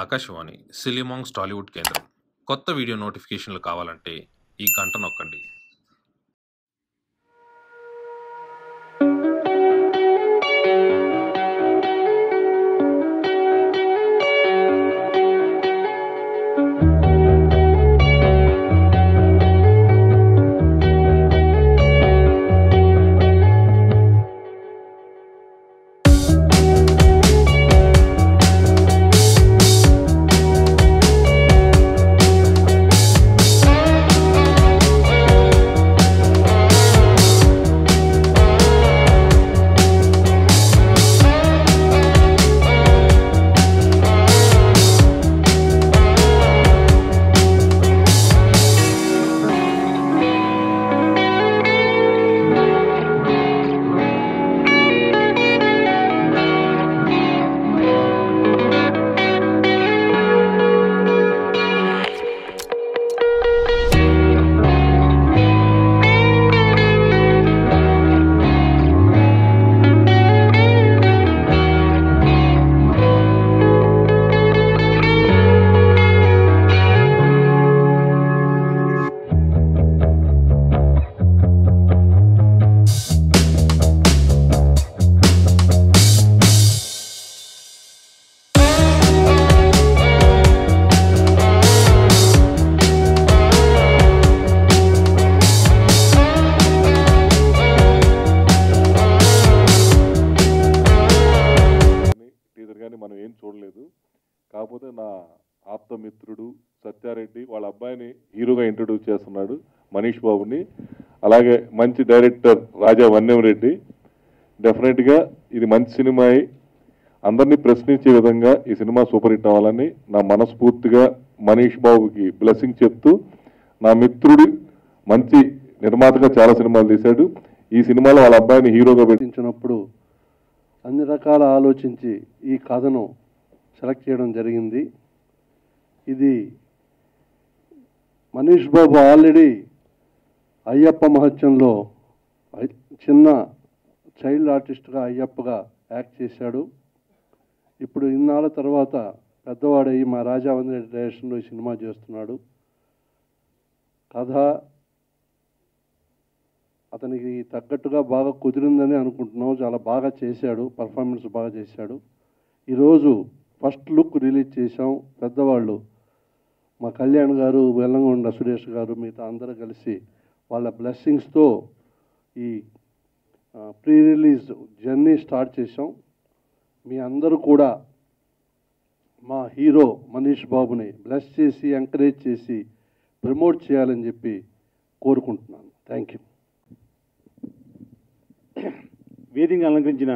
ఆకాశవాణి సిలిమాంగ్స్ టాలీవుడ్ కేంద్రం. కొత్త వీడియో నోటిఫికేషన్లు కావాలంటే ఈ గంట నొక్కండి. మనం ఏం చూడలేదు, కాకపోతే నా ఆప్తమిత్రుడు సత్యారెడ్డి వాళ్ళ అబ్బాయిని హీరోగా ఇంట్రడ్యూస్ చేస్తున్నాడు మనీష్ బాబుని. అలాగే మంచి డైరెక్టర్ రాజా వన్యంరెడ్డి. డెఫినెట్గా ఇది మంచి సినిమా, అందరినీ ప్రశ్నించే విధంగా ఈ సినిమా సూపర్ హిట్ అవ్వాలని నా మనస్ఫూర్తిగా మనీష్ బాబుకి బ్లెస్సింగ్ చెప్తూ, నా మిత్రుడు మంచి నిర్మాతగా చాలా సినిమాలు తీశాడు, ఈ సినిమాలో వాళ్ళ అబ్బాయిని హీరోగా పెట్టించినప్పుడు అన్ని రకాల ఆలోచించి ఈ కథను సెలెక్ట్ చేయడం జరిగింది. ఇది మనీష్ బాబు ఆల్రెడీ అయ్యప్ప మహత్యంలో చిన్న చైల్డ్ ఆర్టిస్ట్గా అయ్యప్పగా యాక్ట్ చేశాడు. ఇప్పుడు ఇన్నాళ్ళ తర్వాత పెద్దవాడయ్యి మా రాజావంద్రెడ్డి డైరెక్షన్లో ఈ సినిమా చేస్తున్నాడు. కథ అతనికి తగ్గట్టుగా బాగా కుదిరిందని అనుకుంటున్నాం. చాలా బాగా చేశాడు, పర్ఫార్మెన్స్ బాగా చేశాడు. ఈరోజు ఫస్ట్ లుక్ రిలీజ్ చేసాం. పెద్దవాళ్ళు మా కళ్యాణ్ గారు, వెల్లంగొండ సురేష్ గారు, మిగతా అందరూ కలిసి వాళ్ళ బ్లెస్సింగ్స్తో ఈ ప్రీ రిలీజ్ జర్నీ స్టార్ట్ చేసాం. మీ అందరూ కూడా మా హీరో మనీష్ బాబుని బ్లెస్ చేసి ఎంకరేజ్ చేసి ప్రమోట్ చేయాలని చెప్పి కోరుకుంటున్నాను. Thank you. వేదికను అలంకరించిన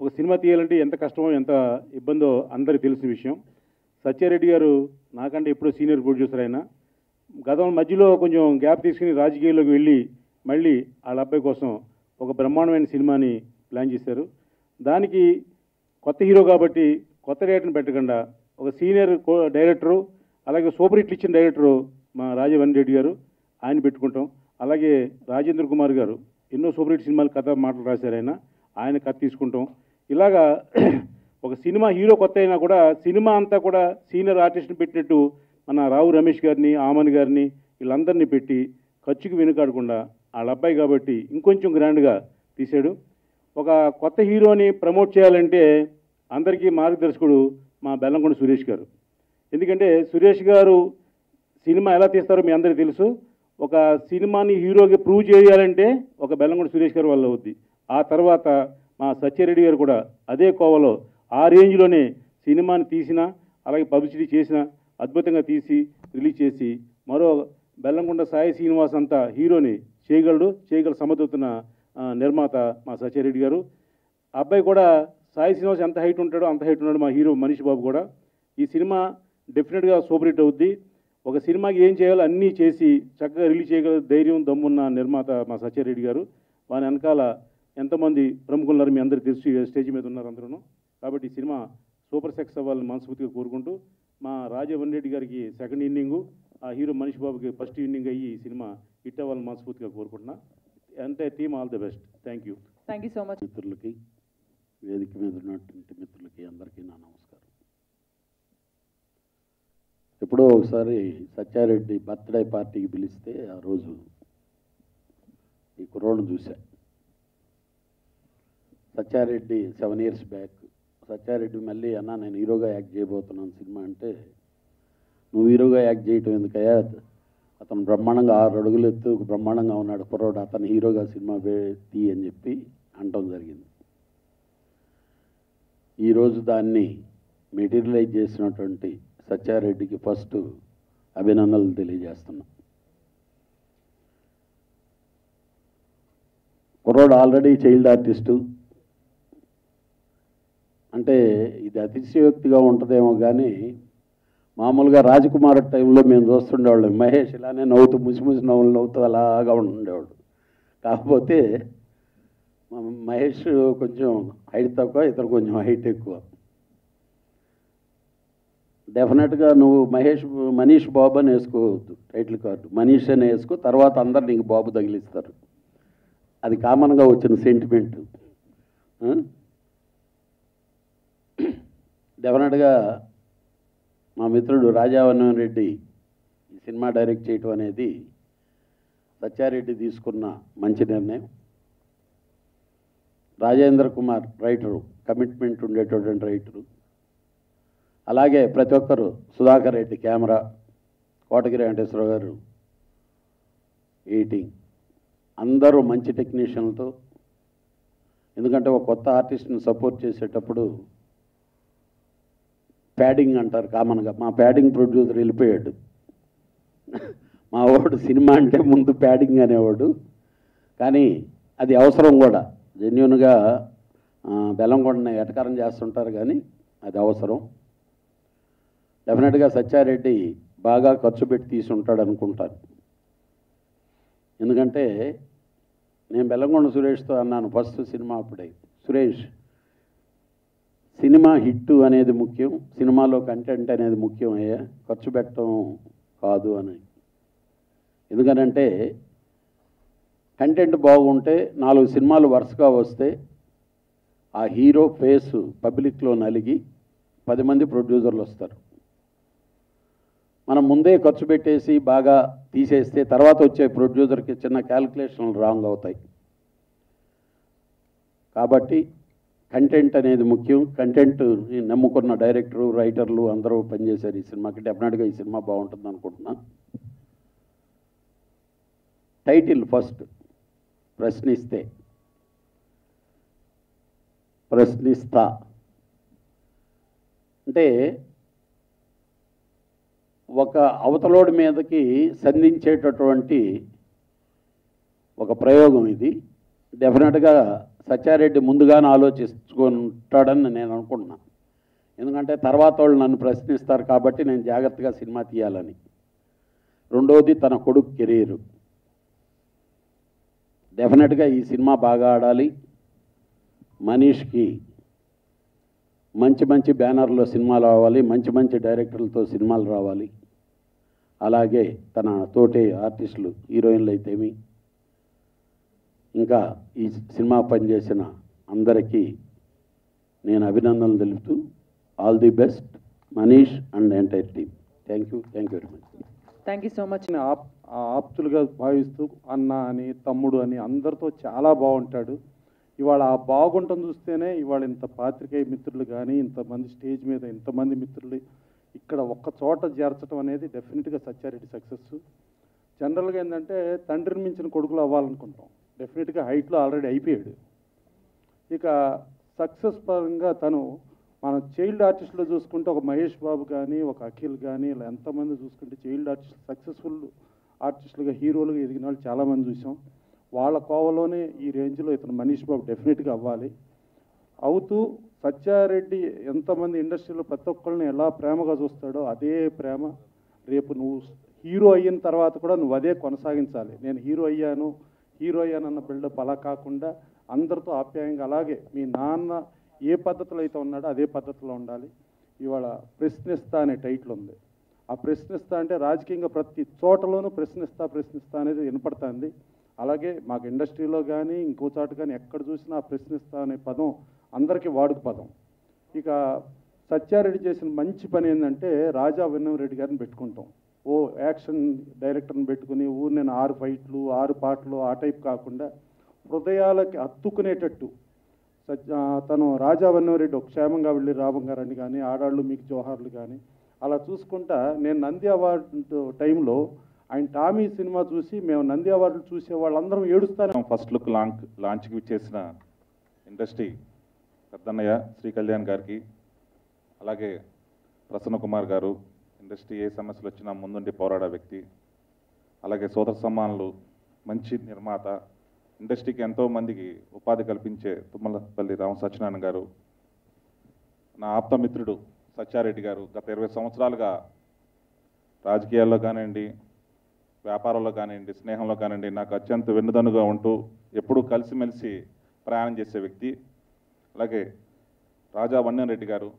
ఒక సినిమా తీయాలంటే ఎంత కష్టమో ఎంత ఇబ్బందో అందరికీ తెలిసిన విషయం. సత్యారెడ్డి గారు నాకంటే ఎప్పుడో సీనియర్ ప్రొడ్యూసర్. ఆయన గతం మధ్యలో కొంచెం గ్యాప్ తీసుకుని రాజకీయాల్లోకి వెళ్ళి మళ్ళీ వాళ్ళ అబ్బాయి కోసం ఒక బ్రహ్మాండమైన సినిమాని ప్లాన్ చేశారు. దానికి కొత్త హీరో కాబట్టి కొత్త డైరెక్టర్ని పెట్టకుండా ఒక సీనియర్ డైరెక్టరు, అలాగే సూపర్ హిట్లు ఇచ్చిన డైరెక్టరు మా రాజవన్ రెడ్డి గారు, ఆయన పెట్టుకుంటాం. అలాగే రాజేంద్ర కుమార్ గారు ఎన్నో సూపర్ హిట్ సినిమాలు కథ మాటలు రాశారు, ఆయన ఆయన కథ తీసుకుంటాం. ఇలాగా ఒక సినిమా హీరో కొత్త అయినా కూడా సినిమా అంతా కూడా సీనియర్ ఆర్టిస్ట్ని పెట్టినట్టు మన రావు రమేష్ గారిని, ఆమన్ గారిని, వీళ్ళందరినీ పెట్టి ఖర్చుకి వెనుకాడకుండా వాళ్ళ అబ్బాయి కాబట్టి ఇంకొంచెం గ్రాండ్గా తీశాడు. ఒక కొత్త హీరోని ప్రమోట్ చేయాలంటే అందరికీ మార్గదర్శకుడు మా బెల్లంకొండ సురేష్ గారు. ఎందుకంటే సురేష్ గారు సినిమా ఎలా తీస్తారో మీ అందరికీ తెలుసు. ఒక సినిమాని హీరోకి ప్రూవ్ చేయాలంటే ఒక బెల్లంకొండ సురేష్ గారు వల్ల అవుద్ది. ఆ తర్వాత మా సత్యారెడ్డి గారు కూడా అదే కోవలో ఆ రేంజ్లోనే సినిమాని తీసిన, అలాగే పబ్లిసిటీ చేసిన, అద్భుతంగా తీసి రిలీజ్ చేసి మరో బెల్లంకొండ సాయి శ్రీనివాస్ అంతా హీరోని చేయగల సమర్థుతున్న నిర్మాత మా సత్యారెడ్డి గారు. అబ్బాయి కూడా సాయి శ్రీనివాస్ ఎంత హైట్ ఉంటాడో అంత హైట్ ఉన్నాడు మా హీరో మనీష్ బాబు కూడా. ఈ సినిమా డెఫినెట్గా సూపర్ హిట్ అవుద్ది. ఒక సినిమాకి ఏం చేయాలో అన్నీ చేసి చక్కగా రిలీజ్ చేయగల ధైర్యం దమ్మున్న నిర్మాత మా సత్యారెడ్డి గారు. వాని వెనకాల ఎంతమంది ప్రముఖులున్నారు మీ అందరికీ తెలుసు, స్టేజ్ మీద ఉన్నారు అందరూ. కాబట్టి ఈ సినిమా సూపర్ సక్సెస్ అవ్వాలని మనస్ఫూర్తిగా కోరుకుంటూ మా రాజవన్ రెడ్డి గారికి సెకండ్ ఇన్నింగు, ఆ హీరో మనీష్ బాబుకి ఫస్ట్ ఇన్నింగ్ అయ్యి ఈ సినిమా హిట్ అవ్వాలని మనస్ఫూర్తిగా కోరుకుంటున్నా. అంటే team all the best. Thank you. Thank you so much. మిత్రులకి, వేదిక మీద ఉన్నటువంటి మిత్రులకి అందరికీ నా నమస్కారం. ఎప్పుడో ఒకసారి సత్యారెడ్డి బర్త్డే పార్టీకి పిలిస్తే ఆ రోజు ఈ కుర్రోడ్ని చూశా. సత్యారెడ్డి 7 years బ్యాక్ సత్యారెడ్డి మళ్ళీ అన్న నేను హీరోగా యాక్ట్ చేయబోతున్నాను సినిమా అంటే, నువ్వు హీరోగా యాక్ట్ చేయటం ఎందుకయ్యా, అతను బ్రహ్మాండంగా 6 అడుగులు ఎత్తు బ్రహ్మాండంగా ఉన్నాడు కుర్రోడు, అతను హీరోగా సినిమా తీ అని చెప్పి అంటం జరిగింది. ఈరోజు దాన్ని మెటీరియలైజ్ చేసినటువంటి సత్యారెడ్డికి ఫస్ట్ అభినందనలు తెలియజేస్తున్నాం. కుర్రోడు ఆల్రెడీ చైల్డ్ ఆర్టిస్టు అంటే ఇది అతిశయోక్తిగా ఉంటుందేమో కానీ మామూలుగా రాజకుమార్ టైంలో మేము చూస్తుండేవాళ్ళం, మహేష్ ఇలానే నవ్వుతూ ముసిముసి నవ్వులు నవ్వుతూ అలాగా ఉండేవాడు. కాకపోతే మహేష్ కొంచెం హైట్ తక్కువ, ఇతను కొంచెం హైట్ ఎక్కువ. డెఫినెట్గా నువ్వు మనీష్ బాబు అని వేసుకోవద్దు, టైటిల్ కార్డు మనీష్ అని వేసుకో, తర్వాత అందరు నీకు బాబు తగిలిస్తారు. అది కామన్గా వచ్చిన సెంటిమెంట్. డెఫినెట్గా మా మిత్రుడు రాజావన్మోహన్ రెడ్డి ఈ సినిమా డైరెక్ట్ చేయటం అనేది సత్యారెడ్డి తీసుకున్న మంచి నిర్ణయం. రాజేంద్ర కుమార్ రైటరు, కమిట్మెంట్ ఉండేటటువంటి రైటరు. అలాగే ప్రతి ఒక్కరు, సుధాకర్ రెడ్డి కెమెరా, కోటగిరి వెంకటేశ్వరరావు గారు ఎడిటింగ్, అందరూ మంచి టెక్నీషియన్లతో. ఎందుకంటే ఒక కొత్త ఆర్టిస్ట్ని సపోర్ట్ చేసేటప్పుడు ప్యాడింగ్ అంటారు కామన్గా, మా ప్యాడింగ్ ప్రొడ్యూసర్ వెళ్ళిపోయాడు. మా వాడు సినిమా అంటే ముందు ప్యాడింగ్ అనేవాడు, కానీ అది అవసరం కూడా. జెన్యున్గా బెల్లం కొండని ఎటకారం చేస్తుంటారు కానీ అది అవసరం. డెఫినెట్గా సత్యారెడ్డి బాగా ఖర్చు పెట్టి తీసుంటాడు అనుకుంటాను. ఎందుకంటే నేను బెల్లంకొండ సురేష్తో అన్నాను ఫస్ట్ సినిమా అప్పుడే, సురేష్ సినిమా హిట్టు అనేది ముఖ్యం, సినిమాలో కంటెంట్ అనేది ముఖ్యం అయ్యా, ఖర్చు పెట్టడం కాదు అని. ఎందుకనంటే కంటెంట్ బాగుంటే 4 సినిమాలు వరుసగా వస్తే ఆ హీరో ఫేస్ పబ్లిక్లో నలిగి 10 మంది ప్రొడ్యూసర్లు వస్తారు. మనం ముందే ఖర్చు పెట్టేసి బాగా తీసేస్తే తర్వాత వచ్చే ప్రొడ్యూసర్కి చిన్న క్యాలిక్యులేషన్లు రాంగ్ అవుతాయి. కాబట్టి కంటెంట్ అనేది ముఖ్యం. కంటెంట్ నమ్ముకున్న డైరెక్టరు, రైటర్లు అందరూ పనిచేశారు ఈ సినిమాకి. డెఫినెట్గా ఈ సినిమా బాగుంటుంది అనుకుంటున్నా. టైటిల్ ఫస్ట్ ప్రశ్నిస్తే, ప్రశ్నిస్తా అంటే ఒక అవతలోడి మీదకి సంధించేటటువంటి ఒక ప్రయోగం ఇది. డెఫినెట్గా సత్యారెడ్డి ముందుగానే ఆలోచించుకుంటాడని నేను అనుకుంటున్నాను. ఎందుకంటే తర్వాత వాళ్ళు నన్ను ప్రశ్నిస్తారు కాబట్టి నేను జాగ్రత్తగా సినిమా తీయాలని. రెండవది తన కొడుకు కెరీరు. డెఫినెట్గా ఈ సినిమా బాగా ఆడాలి. మనీష్కి మంచి మంచి బ్యానర్లో సినిమాలు రావాలి, మంచి మంచి డైరెక్టర్లతో సినిమాలు రావాలి. అలాగే తన తోటి ఆర్టిస్టులు, హీరోయిన్లు అయితేమి, ఇంకా ఈ సినిమా పనిచేసిన అందరికీ నేను అభినందనలు తెలుపుతూ all the best Manish and entire team. Thank you, thank you very much. Thank you so much. ఆప్తులుగా భావిస్తూ అన్న అని, తమ్ముడు అని అందరితో చాలా బాగుంటాడు. ఇవాళ ఆ బాగుంటం చూస్తేనే ఇవాళ ఇంత పాత్రికేయ మిత్రులు కానీ, ఇంతమంది స్టేజ్ మీద ఇంతమంది మిత్రులు ఇక్కడ ఒక్క చోట చేర్చడం అనేది డెఫినెట్గా సత్యారెడ్డి సక్సెస్. జనరల్గా ఏంటంటే తండ్రిని మించిన కొడుకులు అవ్వాలనుకుంటాం. డెఫినెట్గా హైట్లో ఆల్రెడీ అయిపోయాడు. ఇక సక్సెస్ పరంగా తను మనం చైల్డ్ ఆర్టిస్టులో చూసుకుంటే ఒక మహేష్ బాబు కానీ, ఒక అఖిల్ కానీ, ఇలా ఎంతమంది చూసుకుంటే చైల్డ్ ఆర్టిస్ట్ సక్సెస్ఫుల్ ఆర్టిస్టులుగా, హీరోలుగా ఎదిగిన వాళ్ళు చాలామంది చూసాం. వాళ్ళ కోవలోనే ఈ రేంజ్లో ఇతను మనీష్ బాబు డెఫినెట్గా అవ్వాలి. అవుతూ సత్యారెడ్డి ఎంతమంది ఇండస్ట్రీలో ప్రతి ఒక్కరిని ఎలా ప్రేమగా చూస్తాడో అదే ప్రేమ రేపు నువ్వు హీరో అయిన తర్వాత కూడా నువ్వు అదే కొనసాగించాలి. నేను హీరో అయ్యాను అన్న బిల్డప్ అలా కాకుండా అందరితో ఆప్యాయంగా, అలాగే మీ నాన్న ఏ పద్ధతిలో అయితే ఉన్నాడో అదే పద్ధతిలో ఉండాలి. ఇవాళ ప్రశ్నిస్తా అనే టైటిల్ ఉంది. ఆ ప్రశ్నిస్తా అంటే రాజకీయంగా ప్రతి చోటలోనూ ప్రశ్నిస్తా అనేది వినపడుతుంది. అలాగే మాకు ఇండస్ట్రీలో కానీ ఇంకో చాటు కానీ ఎక్కడ చూసినా ప్రశ్నిస్తా అనే పదం అందరికీ వాడుక పదం. ఇక సత్యారెడ్డి చేసిన మంచి పని ఏంటంటే రాజా విన్నవరెడ్డి గారిని పెట్టుకుంటాం, ఓ యాక్షన్ డైరెక్టర్ని పెట్టుకుని ఊరు నేను 6 ఫైట్లు 6 పాటలు ఆ టైప్ కాకుండా హృదయాలకి అత్తుకునేటట్టు తను రాజా విన్నవరెడ్డి ఒక క్షేమంగా వెళ్ళి రాబంగారండి కానీ ఆడాళ్ళు మీకు జోహార్లు కానీ అలా చూసుకుంటా. నేను నంది అవార్డు టైంలో ఆయన టామీ సినిమా చూసి మేము నంది అవార్డులు చూసే వాళ్ళందరం ఏడుస్తాను. ఫస్ట్ లుక్ లాంచ్కి చేసిన ఇండస్ట్రీ పెద్దన్నయ్య శ్రీ కళ్యాణ్ గారికి, అలాగే ప్రసన్న కుమార్ గారు, ఇండస్ట్రీ ఏ సమస్యలు వచ్చినా ముందుండి పోరాడే వ్యక్తి, అలాగే సోదర సమానులు, మంచి నిర్మాత, ఇండస్ట్రీకి ఎంతో మందికి ఉపాధి కల్పించే తుమ్మలపల్లి రామ సత్యనారాయణ గారు, నా ఆప్తమిత్రుడు సత్యారెడ్డి గారు. గత 20 సంవత్సరాలుగా రాజకీయాల్లో కానివ్వండి, వ్యాపారంలో కానివ్వండి, స్నేహంలో కానివ్వండి నాకు అత్యంత వెన్నుదన్నుగా ఉంటూ ఎప్పుడూ కలిసిమెలిసి ప్రయాణం చేసే వ్యక్తి. అలాగే రాజా వన్యరెడ్డి గారు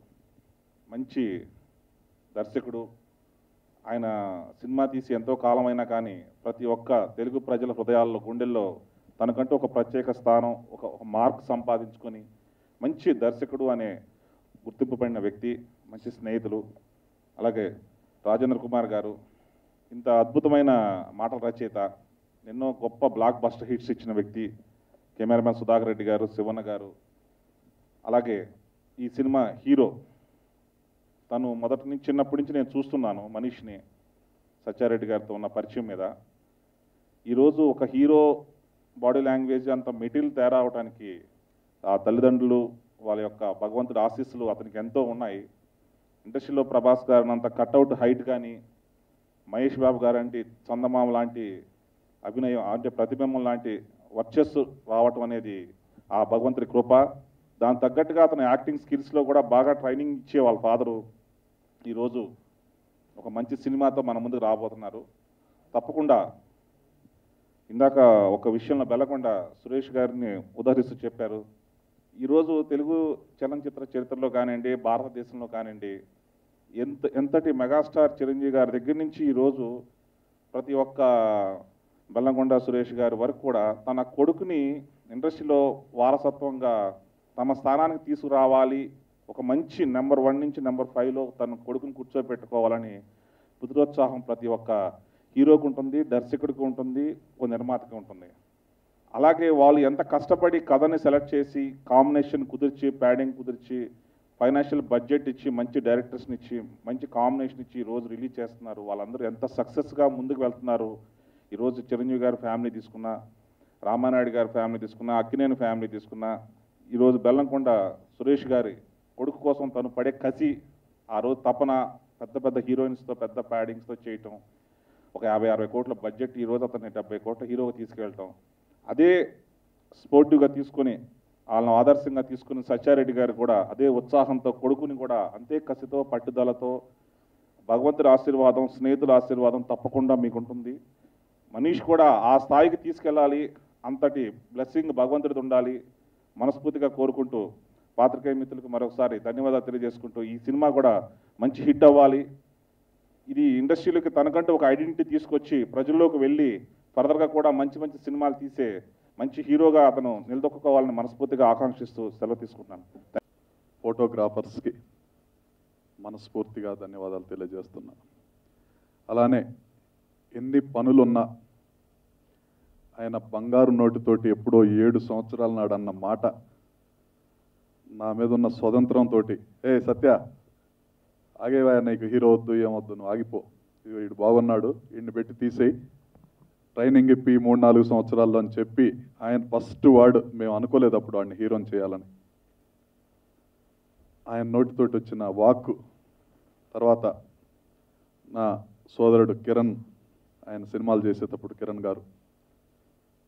మంచి దర్శకుడు, ఆయన సినిమా తీసి ఎంతో కాలమైనా కానీ ప్రతి ఒక్క తెలుగు ప్రజల హృదయాల్లో గుండెల్లో తనకంటూ ఒక ప్రత్యేక స్థానం, ఒక మార్క్ సంపాదించుకొని మంచి దర్శకుడు అనే గుర్తింపు పడిన వ్యక్తి, మంచి స్నేహితులు. అలాగే రాజేంద్ర కుమార్ గారు ఇంత అద్భుతమైన మాటల రచయిత, ఎన్నో గొప్ప బ్లాక్ బస్టర్ హిట్స్ ఇచ్చిన వ్యక్తి, కెమెరామెన్ సుధాకర్ రెడ్డి గారు, శివన్న గారు. అలాగే ఈ సినిమా హీరో తను మొదటి నుంచి చిన్నప్పటి నుంచి నేను చూస్తున్నాను మనీష్ని, సత్యారెడ్డి గారితో ఉన్న పరిచయం మీద. ఈరోజు ఒక హీరో బాడీ లాంగ్వేజ్ అంత మెటీరియల్ తయారవడానికి ఆ తల్లిదండ్రులు వాళ్ళ యొక్క భగవంతుడి ఆశీస్సులు అతనికి ఎంతో ఉన్నాయి. ఇండస్ట్రీలో ప్రభాస్ గారు అంత కట్అవుట్ హైట్ కానీ, మహేష్ బాబు గారు లాంటి చందమామ లాంటి అభినయం అంటే ప్రతిబింబం లాంటి వర్చస్సు రావటం అనేది ఆ భగవంతుడి కృప. దాని తగ్గట్టుగా అతను యాక్టింగ్ స్కిల్స్లో కూడా బాగా ట్రైనింగ్ ఇచ్చే వాళ్ళ ఫాదరు ఈరోజు ఒక మంచి సినిమాతో మన ముందుకు రాబోతున్నారు. తప్పకుండా ఇందాక ఒక విషయంలో బెల్లకొండ సురేష్ గారిని ఉదహరిస్తూ చెప్పారు, ఈరోజు తెలుగు చలనచిత్ర చరిత్రలో కానివ్వండి, భారతదేశంలో కానివ్వండి, ఎంతటి మెగాస్టార్ చిరంజీవి గారి దగ్గర నుంచి ఈరోజు ప్రతి ఒక్క బెల్లకొండ సురేష్ గారి వరకు కూడా తన కొడుకుని ఇండస్ట్రీలో వారసత్వంగా తమ స్థానానికి తీసుకురావాలి, ఒక మంచి నెంబర్ 1 నుంచి నెంబర్ 5లో తన కొడుకుని కూర్చోబెట్టుకోవాలని పుత్రోత్సాహం ప్రతి ఒక్క హీరోకి ఉంటుంది, దర్శకుడికి ఉంటుంది, ఒక నిర్మాతకి ఉంటుంది. అలాగే వాళ్ళు ఎంత కష్టపడి కథని సెలెక్ట్ చేసి కాంబినేషన్ కుదిర్చి, ప్యాడింగ్ కుదిర్చి, ఫైనాన్షియల్ బడ్జెట్ ఇచ్చి, మంచి డైరెక్టర్స్ని ఇచ్చి, మంచి కాంబినేషన్ ఇచ్చి ఈరోజు రిలీజ్ చేస్తున్నారు. వాళ్ళందరూ ఎంత సక్సెస్గా ముందుకు వెళ్తున్నారు. ఈరోజు చిరంజీవి గారి ఫ్యామిలీ తీసుకున్నా, రామానాయుడు గారి ఫ్యామిలీ తీసుకున్నా, అక్కినేని ఫ్యామిలీ తీసుకున్నా, ఈరోజు బెల్లంకొండ సురేష్ గారి కొడుకు కోసం తను పడే కసి, ఆ రోజు తపన, పెద్ద పెద్ద హీరోయిన్స్తో పెద్ద ప్యాడింగ్స్తో చేయటం, ఒక 50-60 కోట్ల బడ్జెట్ ఈరోజు అతన్ని 70 కోట్ల హీరోగా తీసుకెళ్ళటం, అదే స్పోర్టివ్గా తీసుకుని వాళ్ళని ఆదర్శంగా తీసుకుని సత్యారెడ్డి గారు కూడా అదే ఉత్సాహంతో కొడుకుని కూడా అంతే కసితో, పట్టుదలతో, భగవంతుడి ఆశీర్వాదం, స్నేహితుల ఆశీర్వాదం తప్పకుండా మీకు ఉంటుంది. మనీష్ కూడా ఆ స్థాయికి తీసుకెళ్ళాలి, అంతటి బ్లెస్సింగ్ భగవంతుడిది ఉండాలి మనస్ఫూర్తిగా కోరుకుంటూ పాత్రికేయ మిత్రులకు మరొకసారి ధన్యవాదాలు తెలియజేసుకుంటూ, ఈ సినిమా కూడా మంచి హిట్ అవ్వాలి. ఇది ఇండస్ట్రీలోకి తనకంటూ ఒక ఐడెంటిటీ తీసుకొచ్చి ప్రజల్లోకి వెళ్ళి ఫర్దర్గా కూడా మంచి మంచి సినిమాలు తీసే మంచి హీరోగా అతను నిలదొక్కుకోవాలని మనస్ఫూర్తిగా ఆకాంక్షిస్తూ సెలవు తీసుకుంటున్నాను. ఫోటోగ్రాఫర్స్కి మనస్ఫూర్తిగా ధన్యవాదాలు తెలియజేస్తున్నాను. అలానే ఎన్ని పనులున్నా ఆయన బంగారు నోటితోటి ఎప్పుడో 7 సంవత్సరాల నాడు అన్న మాట నా మీద ఉన్న స్వతంత్రంతో, ఏ సత్య ఆగేవా, నీకు హీరో వద్దు, ఏమొద్దు, నువ్వు ఆగిపో, వీడు బాగున్నాడు, వీడిని పెట్టి తీసేయి, ట్రైనింగ్ ఇప్పి 3-4 సంవత్సరాల్లో అని చెప్పి ఆయన ఫస్ట్ వాడు, మేము అనుకోలేదు అప్పుడు వాడిని హీరోని చేయాలని, ఆయన నోటితోటి వచ్చిన వాక్. తర్వాత నా సోదరుడు కిరణ్, ఆయన సినిమాలు చేసేటప్పుడు కిరణ్ గారు,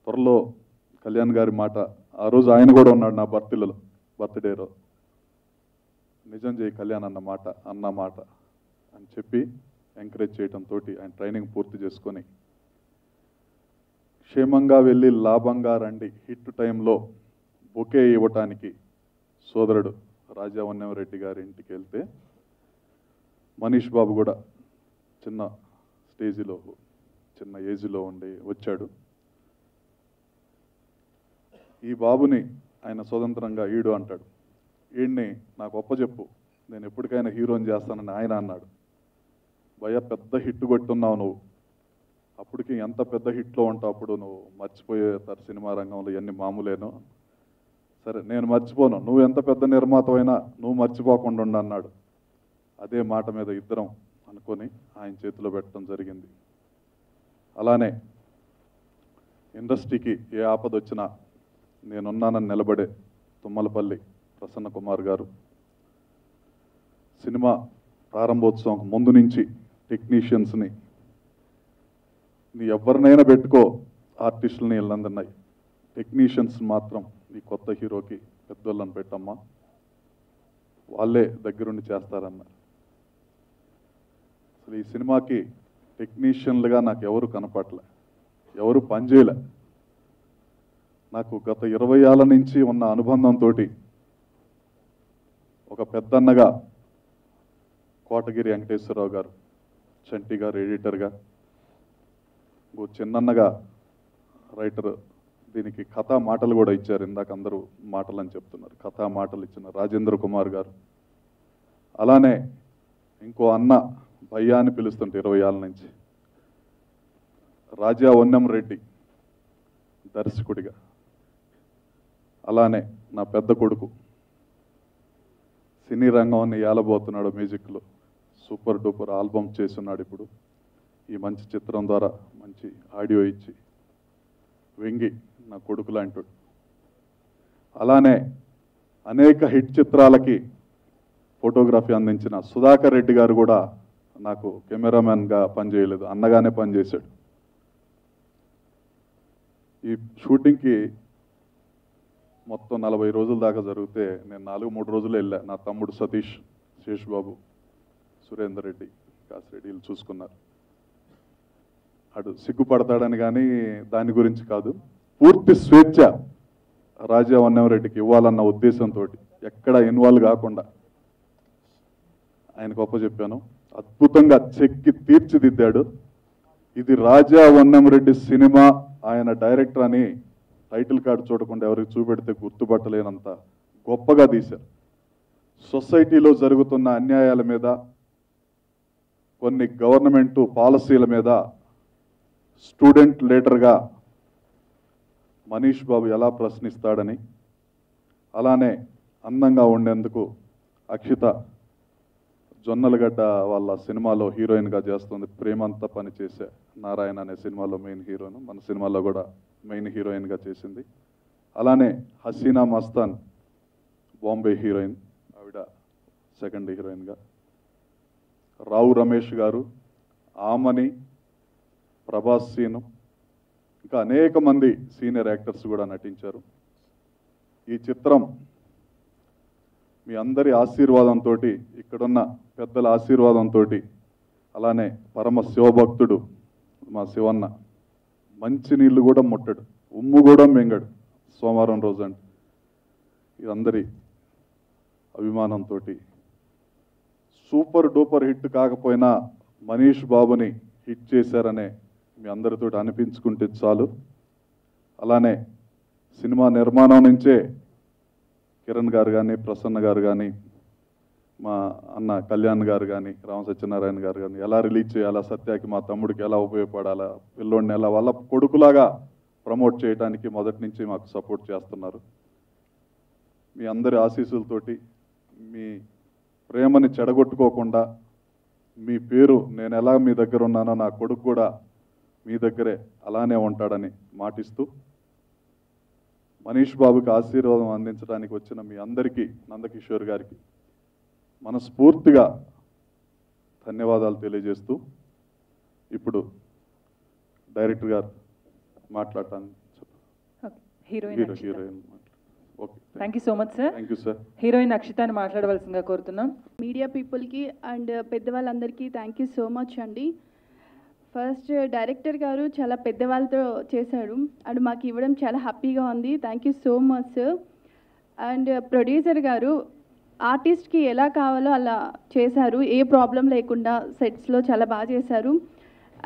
త్వరలో కళ్యాణ్ గారి మాట, ఆ రోజు ఆయన కూడా ఉన్నాడు నా బర్త్డేలో, నిజం చేయి కళ్యాణ్ అన్న మాట అని చెప్పి ఎంకరేజ్ చేయడంతో ఆయన ట్రైనింగ్ పూర్తి చేసుకొని క్షేమంగా వెళ్ళి లాభంగా రండి హిట్ టైంలో బొకే ఇవ్వటానికి సోదరుడు రాజా వన్యవరెడ్డి గారి ఇంటికి వెళ్తే మనీష్ బాబు కూడా చిన్న స్టేజీలో, చిన్న ఏజ్లో ఉండి వచ్చాడు. ఈ బాబుని ఆయన స్వతంత్రంగా ఈడు అంటాడు, ఈడిని నాకు అప్పచెప్పు, నేను ఎప్పటికైనా హీరోని చేస్తానని ఆయన అన్నాడు. భయ పెద్ద హిట్ కొట్టున్నావు నువ్వు, అప్పటికి ఎంత పెద్ద హిట్లో ఉంటావు అప్పుడు నువ్వు మర్చిపోయే సినిమా రంగంలో ఇవన్నీ మామూలేను. సరే నేను మర్చిపోను, నువ్వు ఎంత పెద్ద నిర్మాతమైనా నువ్వు మర్చిపోకుండా ఉండు అన్నాడు. అదే మాట మీద ఇద్దరం అనుకొని ఆయన చేతిలో పెట్టడం జరిగింది. అలానే ఇండస్ట్రీకి ఏ ఆపద వచ్చినా నేనున్నానని నిలబడే తుమ్మలపల్లి ప్రసన్న కుమార్ గారు, సినిమా ప్రారంభోత్సవం ముందు నుంచి టెక్నీషియన్స్ని నీ ఎవరినైనా పెట్టుకో, ఆర్టిస్టులని వెళ్ళందన్నాయి, టెక్నీషియన్స్ మాత్రం నీ కొత్త హీరోకి పెద్దోళ్ళని పెట్టమ్మా, వాళ్ళే దగ్గరుండి చేస్తారన్నారు. అసలు ఈ సినిమాకి టెక్నీషియన్లుగా నాకు ఎవరు కనపడలే, ఎవరు పనిచేయలే. నాకు గత 20 ఏళ్ళ నుంచి ఉన్న అనుబంధంతో ఒక పెద్దన్నగా కోటగిరి వెంకటేశ్వరరావు గారు, చంటి గారు ఎడిటర్గా, ఓ చిన్నన్నగా రైటర్, దీనికి కథా మాటలు కూడా ఇచ్చారు. ఇందాక అందరూ మాటలు అని చెప్తున్నారు, కథా మాటలు ఇచ్చిన రాజేంద్ర కుమార్ గారు, అలానే ఇంకో అన్న భయ్యా అని పిలుస్తుంటే 20 ఏళ్ళ నుంచి రాజా వన్నెంరెడ్డి దర్శకుడిగా, అలానే నా పెద్ద కొడుకు సినీ రంగాన్ని ఏలబోతున్నాడు, మ్యూజిక్లో సూపర్ డూపర్ ఆల్బమ్ చేస్తున్నాడు. ఇప్పుడు ఈ మంచి చిత్రం ద్వారా మంచి ఆడియో ఇచ్చి వెంగి నా కొడుకు లాంటి, అలానే అనేక హిట్ చిత్రాలకి ఫోటోగ్రఫీ అందించిన సుధాకర్ రెడ్డి గారు కూడా నాకు కెమెరామెన్గా పనిచేయలేదు, అన్నగానే పనిచేశాడు. ఈ షూటింగ్కి మొత్తం 40 రోజుల దాకా జరిగితే నేను 4-3 రోజులు వెళ్ళా. నా తమ్ముడు సతీష్, శేష్బాబు, సురేందర్ రెడ్డి, కాసిరెడ్డి వీళ్ళు చూసుకున్నారు. అటు సిగ్గుపడతాడని కానీ దాని గురించి కాదు, పూర్తి స్వేచ్ఛ రాజా వన్నెంరెడ్డికి ఇవ్వాలన్న ఉద్దేశంతో ఎక్కడ ఇన్వాల్వ్ కాకుండా ఆయన గొప్ప చెప్పాను, అద్భుతంగా చెక్కి తీర్చిదిద్దాడు. ఇది రాజా వన్నెంరెడ్డి సినిమా, ఆయన డైరెక్టర్ అని టైటిల్ కార్డు చూడకుండా ఎవరికి చూపెడితే గుర్తుపట్టలేనంత గొప్పగా తీశారు. సొసైటీలో జరుగుతున్న అన్యాయాల మీద, కొన్ని గవర్నమెంటు పాలసీల మీద స్టూడెంట్ లీడర్గా మనీష్ బాబు ఎలా ప్రశ్నిస్తాడని, అలానే అందంగా ఉండేందుకు అక్షిత జొన్నలగడ్డ వాళ్ళ సినిమాలో హీరోయిన్గా చేస్తుంది, ప్రేమంతా పనిచేసే నారాయణ అనే సినిమాలో మెయిన్ హీరోను, మన సినిమాలో కూడా మెయిన్ హీరోయిన్గా చేసింది. అలానే హసీనా మస్తాన్ బాంబే హీరోయిన్, ఆవిడ సెకండ్ హీరోయిన్గా. రావు రమేష్ గారు, ఆమని, ప్రభాస్ సీను, ఇంకా అనేక మంది సీనియర్ యాక్టర్స్ కూడా నటించారు. ఈ చిత్రం మీ అందరి ఆశీర్వాదంతో, ఇక్కడున్న పెద్దల ఆశీర్వాదంతో, అలానే పరమ శివభక్తుడు మా శివన్న మంచినీళ్ళు కూడా ముట్టడు, ఉమ్ము కూడా మింగడు సోమవారం రోజు అంటే, ఇదందరి అభిమానంతో సూపర్ డూపర్ హిట్ కాకపోయినా మనీష్ బాబుని హిట్ చేశారనే మీ అందరితో అనిపించుకుంటే చాలు. అలానే సినిమా నిర్మాణం నుంచే కిరణ్ గారు కానీ, ప్రసన్న గారు కానీ, మా అన్న కళ్యాణ్ గారు కానీ, రామ సత్యనారాయణ గారు కానీ ఎలా రిలీజ్ చేయాలా, సత్యాకి మా తమ్ముడికి ఎలా ఉపయోగపడాలా, పిల్లోడిని ఎలా వాళ్ళ కొడుకులాగా ప్రమోట్ చేయడానికి మొదటి నుంచి మాకు సపోర్ట్ చేస్తున్నారు. మీ అందరి ఆశీస్సులతోటి, మీ ప్రేమని చెడగొట్టుకోకుండా, మీ పేరు నేను ఎలా మీ దగ్గర ఉన్నానో నా కొడుకు కూడా మీ దగ్గరే అలానే ఉంటాడని మాటిస్తూ, మనీష్ బాబుకి ఆశీర్వాదం అందించడానికి వచ్చిన మీ అందరికీ, నందకిషోర్ గారికి మనస్ఫూర్తిగా ధన్యవాదాలు తెలియజేస్తూ, ఇప్పుడు డైరెక్టర్ గారు మాట్లాడతాను. Thank you so much sir. Thank you sir. Heroine అక్షితాని మాట్లాడవలసిందిగా కోరుతున్నాం. మీడియా పీపుల్కి అండ్ పెద్దవాళ్ళందరికీ థ్యాంక్ యూ సో మచ్ అండి. ఫస్ట్ డైరెక్టర్ గారు చాలా పెద్దవాళ్ళతో చేశారు అండ్ మాకు ఇవ్వడం చాలా హ్యాపీగా ఉంది. Thank you so much sir. And producer గారు ఆర్టిస్ట్కి ఎలా కావాలో అలా చేశారు, ఏ ప్రాబ్లం లేకుండా సెట్స్లో చాలా బాగా చేశారు.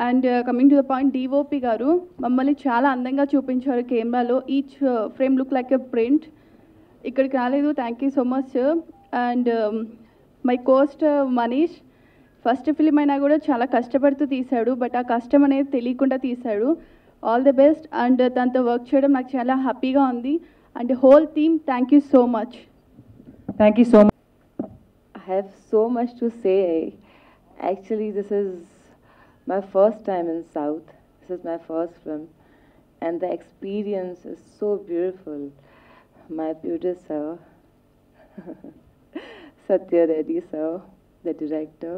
And coming to the point, DOP గారు మమ్మల్ని చాలా అందంగా చూపించారు కెమెరాలో. Each frame look like a print. ఇక్కడికి రాలేదు, thank you so much sir. And my Coast Manish first film అయినా కూడా చాలా కష్టపడుతూ తీశాడు, బట్ ఆ కష్టం అనేది తెలియకుండా తీశాడు. All the best. అండ్ తనతో వర్క్ చేయడం నాకు చాలా హ్యాపీగా ఉంది. And whole team thank you so much. Thank you so much. I have so much to say. Actually, this is my first time in South. This is my first film. And the experience is so beautiful. My producer, Satya Reddy sir, the director.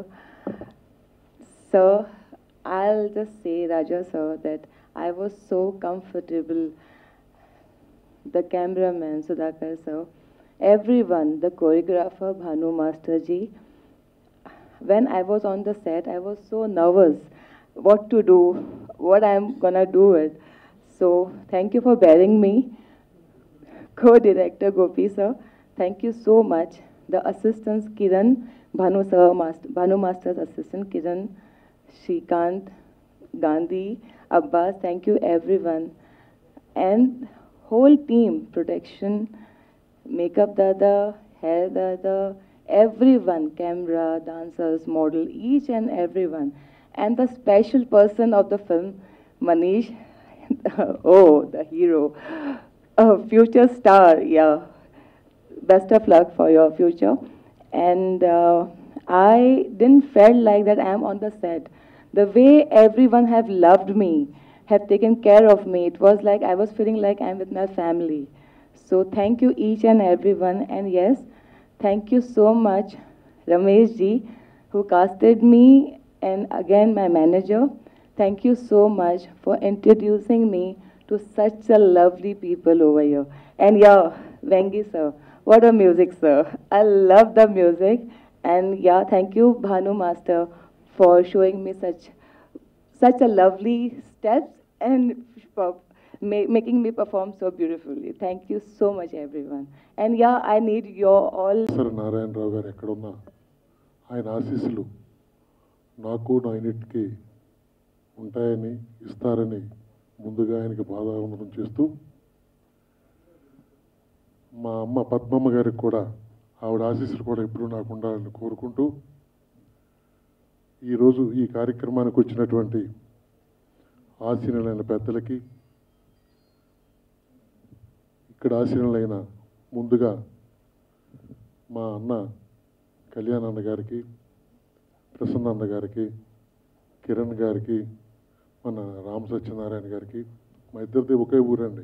So I'll just say, Raja sir, that I was so comfortable. The cameraman Sudhakar sir, everyone, the choreographer Bhanu Master ji. When I was on the set, I was so nervous what to do, what I'm going to do it. So thank you for bearing me, co-director Gopi sir. Thank you so much. The assistants Kiran, Bhanu sir, Bhanu master's assistant Kiran, Shrikant, Gandhi, Abbas. Thank you everyone, and whole team, production, makeup dada, hair dada, everyone, camera, dancers, model, each and everyone, and the special person of the film, Manish. Oh, the hero, future star. Yeah, best of luck for your future. And I didn't felt like that I am on the set. The way everyone have loved me, have taken care of me, it was like I was feeling like I am with my family. So thank you each and everyone. And yes, thank you so much, Ramesh ji, who casted me, and again my manager. Thank you so much for introducing me to such a lovely people over here. And yeah, Vengi sir, what a music sir. I love the music. And yeah, thank you Bhanu master for showing me such a lovely steps and for making me perform so beautifully. Thank you so much everyone. And yeah, I need your all. Sir Narayan Rao garu ekkadunna ayana aasisulu naaku na initki ఉంటాయని ఇస్తారని ముందుగా ఆయనకి పాదాభివందనం చేస్తూ, మా అమ్మ పద్మమ్మ గారికి కూడా ఆవిడ ఆశీస్సులు కూడా ఎప్పుడూ నాకు ఉండాలని కోరుకుంటూ, ఈరోజు ఈ కార్యక్రమానికి వచ్చినటువంటి ఆశీనులైన పెద్దలకి, ఇక్కడ ఆశీనులైన ముందుగా మా అన్న కళ్యాణ్ అన్న గారికి, ప్రసన్న అన్న గారికి, కిరణ్ గారికి, మన రామ్ సత్యనారాయణ గారికి, మా ఇద్దరిది ఒకే ఊరండి,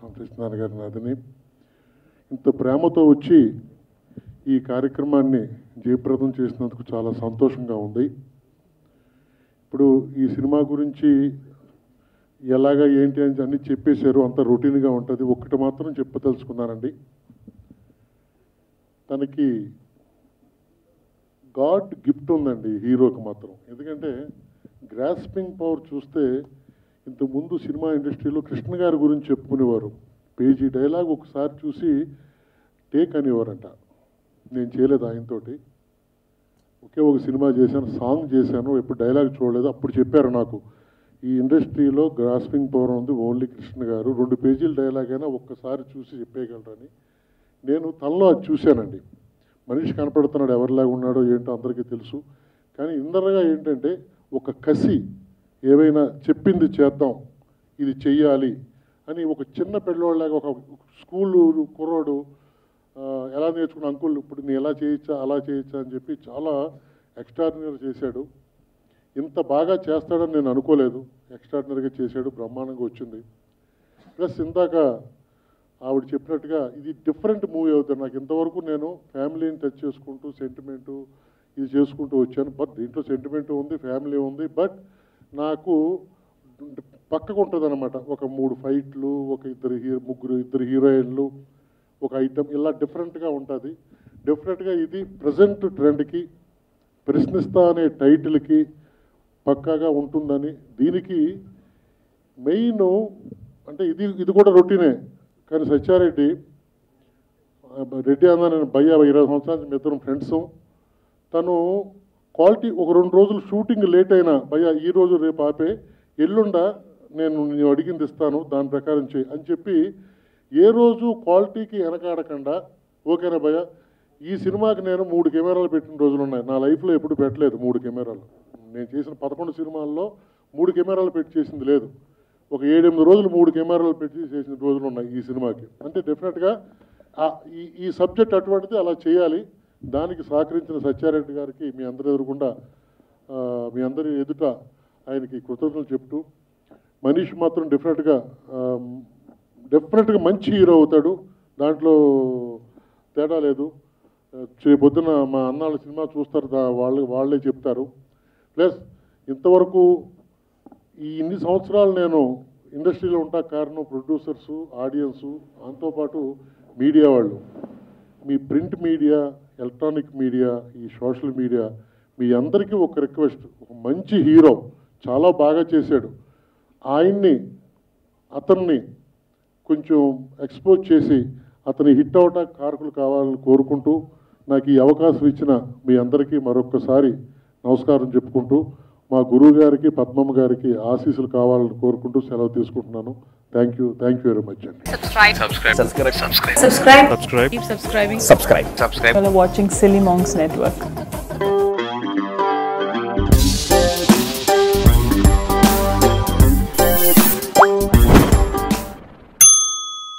రామ్ సత్యనారాయణ గారి నాదని, ఇంత ప్రేమతో వచ్చి ఈ కార్యక్రమాన్ని జయప్రదం చేసినందుకు చాలా సంతోషంగా ఉంది. ఇప్పుడు ఈ సినిమా గురించి ఎలాగా ఏంటి అని అన్నీ చెప్పేశారు, అంత రొటీన్గా ఉంటుంది. ఒక్కటి మాత్రం చెప్పదలుచుకున్నానండి, తనకి గాడ్ గిఫ్ట్ ఉందండి హీరోకి మాత్రం. ఎందుకంటే గ్రాస్పింగ్ పవర్ చూస్తే, ఇంతకుముందు సినిమా ఇండస్ట్రీలో కృష్ణ గారి గురించి చెప్పుకునేవారు, పేజీ డైలాగ్ ఒకసారి చూసి టేక్ అనేవారంట. నేను చేయలేదు ఆయనతోటి, ఒకే ఒక సినిమా చేశాను, సాంగ్ చేశాను, ఎప్పుడు డైలాగ్ చూడలేదు. అప్పుడు చెప్పారు నాకు, ఈ ఇండస్ట్రీలో గ్రాస్పింగ్ పవర్ ఉంది ఓన్లీ కృష్ణ గారు, 2 పేజీల డైలాగ్ అయినా ఒక్కసారి చూసి చెప్పేయగలరని. నేను తనలో అది చూశానండి. మనిషి కనపడుతున్నాడు, ఎవరిలాగా ఉన్నాడో ఏంటో అందరికీ తెలుసు, కానీ ఇందరగా ఏంటంటే ఒక కసి, ఏవైనా చెప్పింది చేద్దాం, ఇది చెయ్యాలి అని, ఒక చిన్న పిల్లవాడిలాగా, ఒక స్కూలు కుర్రాడు ఎలా నేర్చుకున్న అంకుల్ ఇప్పుడు నేను ఎలా చేయొచ్చా అలా చేయొచ్చా అని చెప్పి చాలా ఎక్స్ట్రాడినరీ చేశాడు. ఇంత బాగా చేస్తాడని నేను అనుకోలేదు, ఎక్స్ట్రాడినరీగా చేశాడు, బ్రహ్మాండంగా వచ్చింది. ప్లస్ ఇందాక ఆవిడ చెప్పినట్టుగా ఇది డిఫరెంట్ మూవీ అవుతుంది. నాకు ఇంతవరకు నేను ఫ్యామిలీని టచ్ చేసుకుంటూ సెంటిమెంటు ఇది చేసుకుంటూ వచ్చాను, బట్ దీంట్లో సెంటిమెంటు ఉంది, ఫ్యామిలీ ఉంది, బట్ నాకు పక్కకు ఉంటుంది అనమాట. ఒక 3 ఫైట్లు, ఒక 2 ముగ్గురు 2 హీరోయిన్లు, ఒక ఐటమ్, ఇలా డిఫరెంట్గా ఉంటుంది. డిఫరెంట్గా ఇది ప్రజెంట్ ట్రెండ్కి, ప్రశ్నిస్తా అనే టైటిల్కి పక్కాగా ఉంటుందని. దీనికి మెయిన్ అంటే ఇది కూడా రొటీనే, కానీ సత్యారెడ్డి రెడ్డి అన్న నేను భయ్య 20 సంవత్సరాల నుంచి ఇద్దరం ఫ్రెండ్స్. తను క్వాలిటీ ఒక 2 రోజులు షూటింగ్ లేట్ అయినా, భయ్య ఈ రోజు రేపు ఆపే, ఎల్లుండ నేను అడిగింది ఇస్తాను, దాని ప్రకారం చేయి అని చెప్పి, ఏ రోజు క్వాలిటీకి వెనకాడకుండా ఓకేనా భయ్య, ఈ సినిమాకి నేను 3 కెమెరాలు పెట్టిన రోజులు ఉన్నాయి. నా లైఫ్లో ఎప్పుడు పెట్టలేదు 3 కెమెరాలు. నేను చేసిన 11 సినిమాల్లో 3 కెమెరాలు పెట్టి చేసింది లేదు. ఒక 7-8 రోజులు 3 కెమెరాలు పెట్టి చేసిన రోజులు ఉన్నాయి ఈ సినిమాకి. అంటే డెఫినెట్గా ఈ సబ్జెక్ట్ అటువంటిది, అలా చేయాలి. దానికి సహకరించిన సత్యారెడ్డి గారికి మీ అందరి ఎదుట ఆయనకి కృతజ్ఞతలు చెప్తూ, మనీష్ మాత్రం డెఫినెట్గా మంచి హీరో అవుతాడు, దాంట్లో తేడా లేదు. పొద్దున మా అన్నాళ్ళ సినిమా చూస్తారు, వాళ్ళే చెప్తారు. ప్లస్ ఇంతవరకు ఈ ఇన్ని సంవత్సరాలు నేను ఇండస్ట్రీలో ఉంటా కారణం ప్రొడ్యూసర్సు, ఆడియన్సు, దాంతోపాటు మీడియా వాళ్ళు, మీ ప్రింట్ మీడియా, ఎలక్ట్రానిక్ మీడియా, ఈ సోషల్ మీడియా, మీ అందరికీ ఒక రిక్వెస్ట్, ఒక మంచి హీరో చాలా బాగా చేశాడు, అతన్ని కొంచెం ఎక్స్పోజ్ చేసి అతని హిట్ అవటానికి కారకులు కావాలని కోరుకుంటూ, నాకు ఈ అవకాశం ఇచ్చిన మీ అందరికీ మరొకసారి నమస్కారం చెప్పుకుంటూ, మా గురువు గారికి, పద్మమ్మ గారికి ఆశీస్సులు కావాలని కోరుకుంటూ సెలవు తీసుకుంటున్నాను. Thank you. Thank you very much. Subscribe. Subscribe. Subscribe. Subscribe. Subscribe. Subscribe. Keep subscribing. Subscribe. Subscribe. Watching Silly Monks Network.